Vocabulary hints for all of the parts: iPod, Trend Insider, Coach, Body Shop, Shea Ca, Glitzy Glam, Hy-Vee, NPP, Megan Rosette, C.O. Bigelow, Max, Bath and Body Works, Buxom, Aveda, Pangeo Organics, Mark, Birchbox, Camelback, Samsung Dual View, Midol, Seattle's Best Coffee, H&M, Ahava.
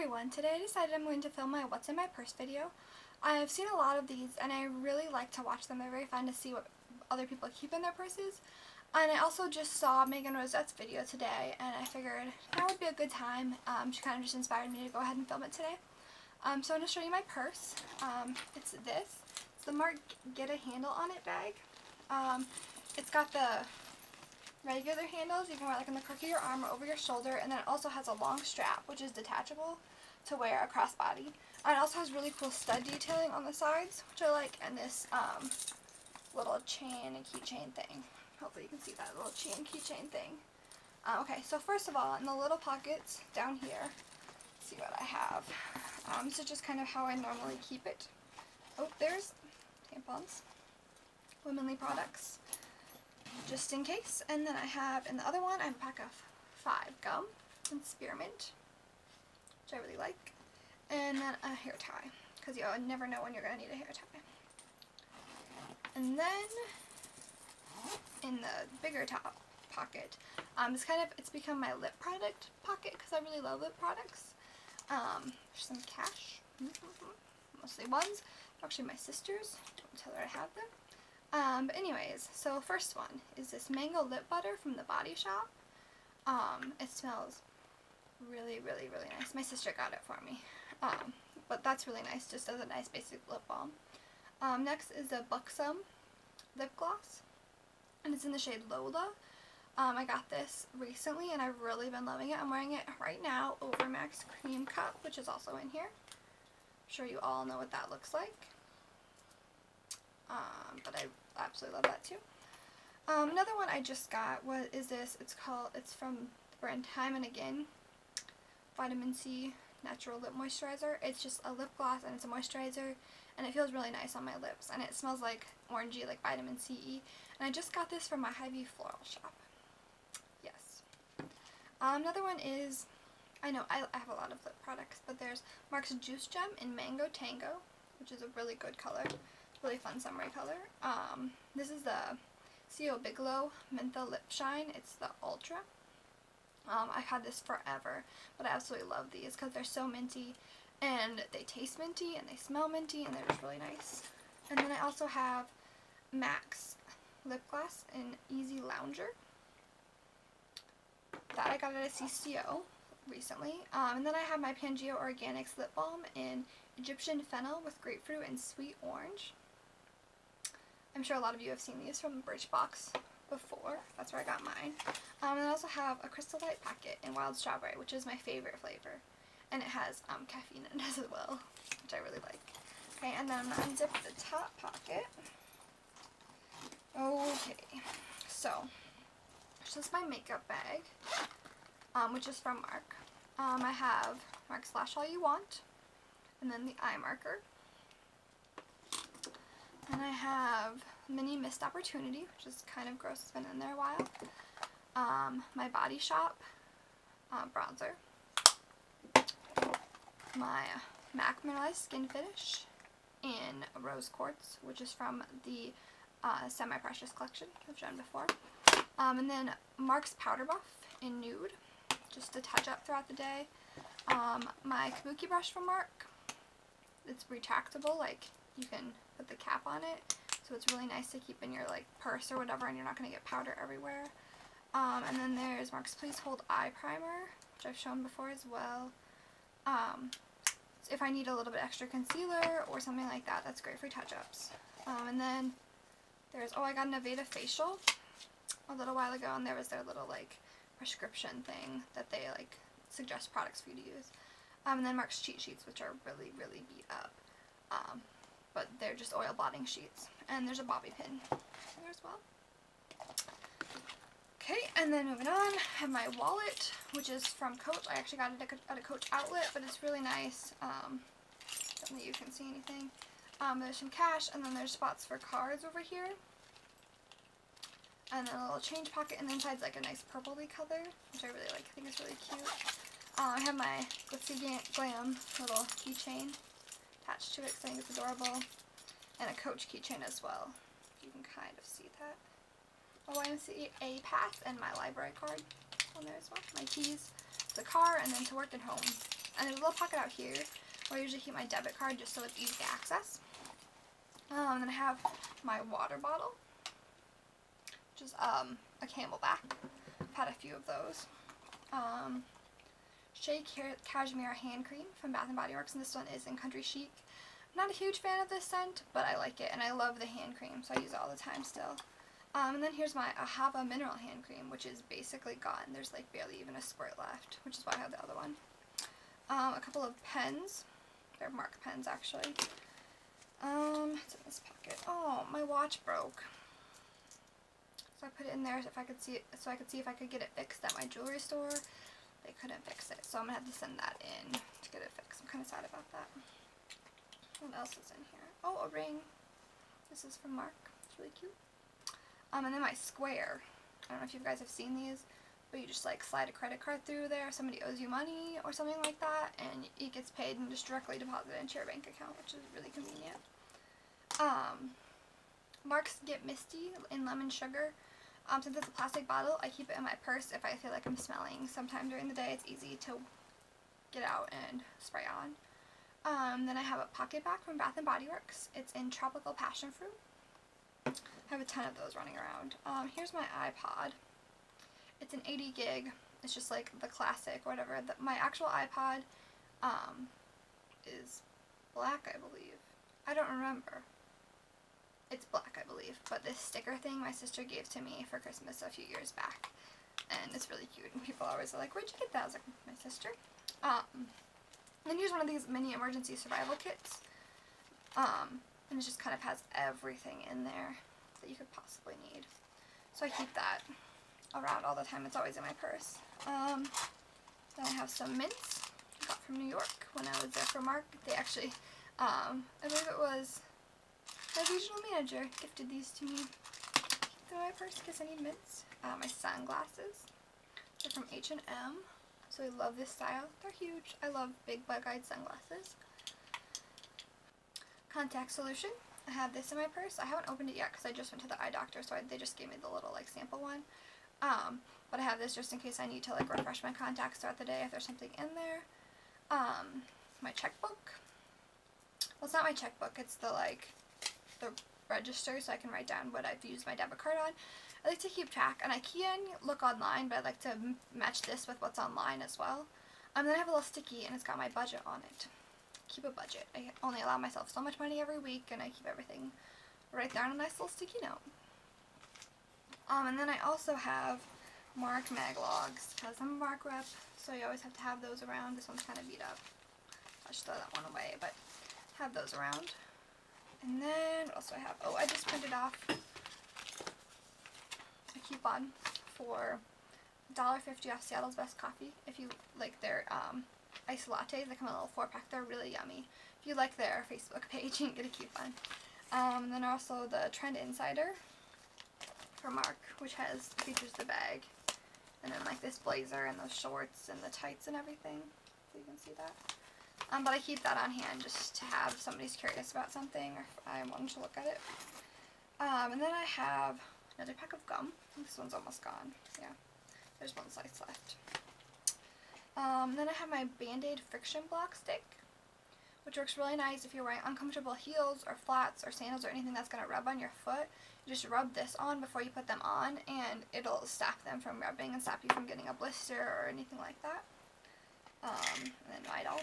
everyone. Today I decided I'm going to film my What's in My Purse video. I've seen a lot of these and I really like to watch them. They're very fun to see what other people keep in their purses. And I also just saw Megan Rosette's video today and I figured that would be a good time. She kind of just inspired me to go ahead and film it today. So I'm going to show you my purse. It's this. It's the Mark Get a Handle on It bag. It's got the regular handles you can wear like on the crook of your arm or over your shoulder, and then it also has a long strap which is detachable to wear across body. And it also has really cool stud detailing on the sides, which I like, and this little chain and keychain thing. Hopefully you can see that little chain keychain thing. Okay, so first of all, in the little pockets down here, see what I have. This is just kind of how I normally keep it. Oh, there's tampons, womanly products, just in case. And then I have, in the other one, I have a pack of 5 gum and spearmint, which I really like, and then a hair tie, because you never know when you're going to need a hair tie. And then in the bigger top pocket, it's become my lip product pocket because I really love lip products. Some cash, mostly ones, actually my sister's, don't tell her I have them. But anyways, so first one is this mango lip butter from the Body Shop. It smells really, really, really nice. My sister got it for me. But that's really nice, just as a nice basic lip balm. Next is the Buxom lip gloss, and it's in the shade Lola. I got this recently, and I've really been loving it. I'm wearing it right now over Max Cream Cup, which is also in here. I'm sure you all know what that looks like. But I absolutely love that too. Another one I just got is this. It's from the brand Time and Again, Vitamin C Natural Lip Moisturizer. It's just a lip gloss and it's a moisturizer, and it feels really nice on my lips, and it smells like orangey, like vitamin C. And I just got this from my Hy-Vee floral shop. Yes. Another one is, I know I have a lot of lip products, but there's Mark's Juice Gem in Mango Tango, which is a really good color. Really fun summery color. This is the C.O. Bigelow Menthol Lip Shine. It's the Ultra. I've had this forever, but I absolutely love these because they're so minty, and they taste minty, and they smell minty, and they're just really nice. And then I also have Max Lip Gloss in Easy Lounger. That I got at a CCO recently. And then I have my Pangeo Organics Lip Balm in Egyptian Fennel with Grapefruit and Sweet Orange. I'm sure a lot of you have seen these from Birchbox before. That's where I got mine. And I also have a Crystal Light packet in Wild Strawberry, which is my favorite flavor. And it has caffeine in it as well, which I really like. Okay, and then I'm going to unzip the top pocket. Okay, so this is my makeup bag, which is from Mark. I have Mark's Lash All You Want, and then the eye marker. And I have Mini Missed Opportunity, which is kind of gross, it's been in there a while. My Body Shop bronzer. My MAC Mineralized Skin Finish in Rose Quartz, which is from the Semi-Precious collection, which I've done before. And then Mark's Powder Buff in Nude, just to touch up throughout the day. My Kabuki brush from Mark. It's retractable, like you can put the cap on it, so it's really nice to keep in your like purse or whatever, and you're not going to get powder everywhere. And then there's Mark's Please Hold Eye Primer, which I've shown before as well. If I need a little bit extra concealer or something like that, that's great for touch-ups. And then there's, I got an Aveda facial a little while ago, and there was their little like prescription thing that they like suggest products for you to use. And then Mark's cheat sheets, which are really, really beat up. But they're just oil blotting sheets. And there's a bobby pin in there as well. Okay, and then moving on, I have my wallet, which is from Coach. I actually got it at a Coach outlet, but it's really nice. Don't think you can see anything. There's some cash, and then there's spots for cards over here. And then a little change pocket, and the inside's like a nice purpley color, which I really like. I think it's really cute. I have my Glitzy Glam little keychain attached to it, because I think it's adorable. And a Coach keychain as well. You can kind of see that. Oh, I see a pass and my library card on there as well. My keys, the car, and then to work and home. And there's a little pocket out here where I usually keep my debit card just so it's easy to access. And then I have my water bottle, which is a Camelback. I've had a few of those. Shea Ca Cashmere Hand Cream from Bath and Body Works, and this one is in Country Chic. I'm not a huge fan of this scent, but I like it, and I love the hand cream, so I use it all the time still. And then here's my Ahava Mineral Hand Cream, which is basically gone. There's like barely even a squirt left, which is why I have the other one. A couple of pens. They're Mark pens, actually. It's in this pocket. Oh, my watch broke. So I put it in there so if I could see it, so I could see if I could get it fixed at my jewelry store. They couldn't fix it, so I'm gonna have to send that in to get it fixed. I'm kind of sad about that. What else is in here? Oh, a ring. This is from Mark. It's really cute. And then my square. I don't know if you guys have seen these, but you just like slide a credit card through there. Somebody owes you money or something like that, and it gets paid and just directly deposited into your bank account, which is really convenient. Mark's Get Misty in Lemon Sugar. Since it's a plastic bottle, I keep it in my purse if I feel like I'm smelling sometime during the day. It's easy to get out and spray on. Then I have a pocket pack from Bath and Body Works. It's in Tropical Passion Fruit. I have a ton of those running around. Here's my iPod. It's an 80 gig. It's just like the classic, whatever. My actual iPod is black, I believe. I don't remember. It's black, I believe, but this sticker thing my sister gave to me for Christmas a few years back, and it's really cute, and people always are like, where'd you get that? I was like, my sister. Then here's one of these mini emergency survival kits, and it just kind of has everything in there that you could possibly need, so I keep that around all the time. It's always in my purse. Then I have some mints I got from New York when I was there for Mark. They actually, I believe it was my regional manager gifted these to me. Keep them in my purse because I need mints. My sunglasses. They're from H&M. So I love this style. They're huge. I love big bug-eyed sunglasses. Contact solution. I have this in my purse. I haven't opened it yet because I just went to the eye doctor, so they just gave me the little like sample one. But I have this just in case I need to like refresh my contacts throughout the day if there's something in there. My checkbook. Well, it's not my checkbook. It's the like the register so I can write down what I've used my debit card on. I like to keep track, and I can look online, but I like to match this with what's online as well. Then I have a little sticky, and it's got my budget on it. Keep a budget. I only allow myself so much money every week, and I keep everything right there on a nice little sticky note. And then I also have Mark mag logs, because I'm a Mark rep, so you always have to have those around. This one's kind of beat up. I'll just throw that one away, but have those around. And then, what else do I have? Oh, I just printed off a coupon for $1.50 off Seattle's Best Coffee. If you like their iced lattes, they come in a little 4-pack. They're really yummy. If you like their Facebook page, you can get a coupon. Then also the Trend Insider for Mark, which features the bag. And then like this blazer and those shorts and the tights and everything. So you can see that. But I keep that on hand just to have if somebody's curious about something or if I wanted to look at it. And then I have another pack of gum. I think this one's almost gone. Yeah, there's one slice left. Then I have my Band-Aid friction block stick, which works really nice if you're wearing uncomfortable heels or flats or sandals or anything that's going to rub on your foot. You just rub this on before you put them on, and it'll stop them from rubbing and stop you from getting a blister or anything like that. And then Midol.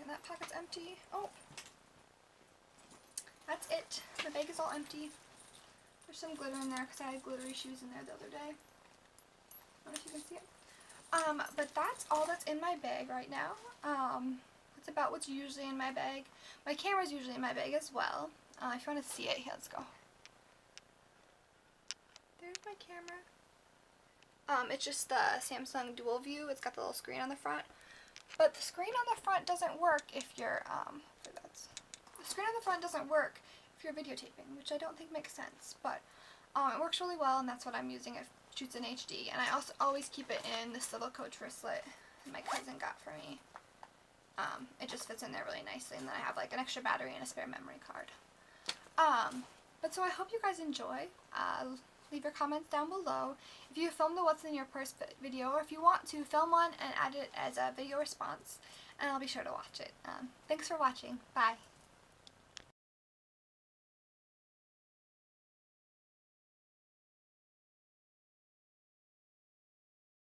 And that pocket's empty. Oh, that's it. The bag is all empty. There's some glitter in there because I had glittery shoes in there the other day. I don't know if you can see it. But that's all that's in my bag right now. That's about what's usually in my bag. My camera's usually in my bag as well. If you want to see it, here, let's go. There's my camera. It's just the Samsung Dual View. It's got the little screen on the front. But the screen on the front doesn't work if you're, the screen on the front doesn't work if you're videotaping, which I don't think makes sense, but it works really well, and that's what I'm using. It shoots in HD, and I also always keep it in this little Coach wristlet that my cousin got for me. It just fits in there really nicely, and then I have like an extra battery and a spare memory card. But so I hope you guys enjoy. Leave your comments down below. If you filmed the What's in Your Purse video, or if you want to, film one and add it as a video response, and I'll be sure to watch it. Thanks for watching. Bye.